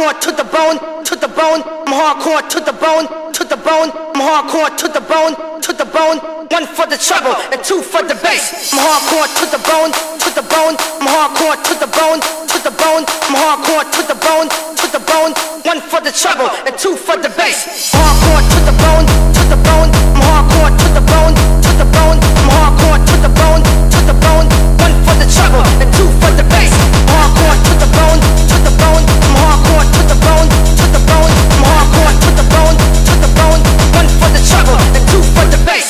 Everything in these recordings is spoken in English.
hardcore to the bone, to the bone. I'm hardcore to the bone, to the bone. I'm hardcore to the bone, to the bone. One for the treble and two for the bass. I'm hardcore to the bone, to the bone. I'm hardcore to the bone, to the bone. I'm hardcore to the bone, to the bone. One for the treble and two for the bass. Hardcore to the bone, to the bone. I'm hardcore to the bone, to the bone. I'm hardcore to the bone, to the bone. One for the treble and two for the bass. Hardcore to the bone, to the bone. I'm hardcore to the bone, to the bone. I'm hardcore to the bone, to the bone. One for the treble and two for the bass.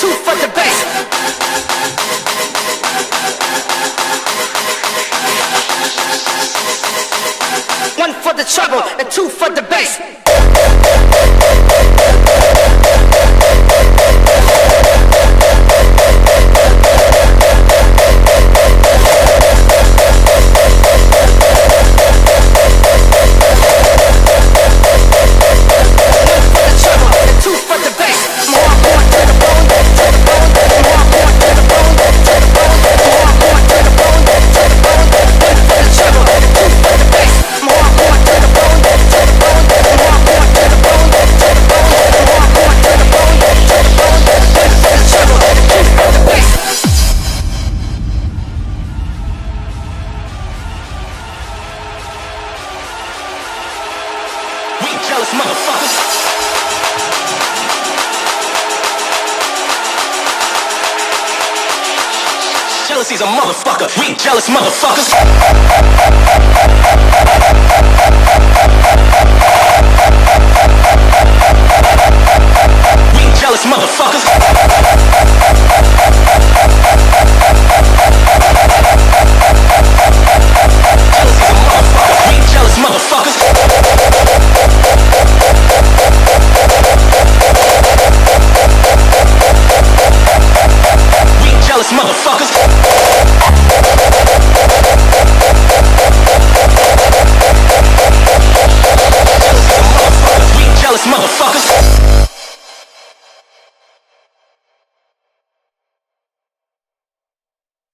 Two for the bass. One for the treble and two for the bass. Jealousy's a motherfucker. We jealous motherfuckers. We jealous motherfuckers.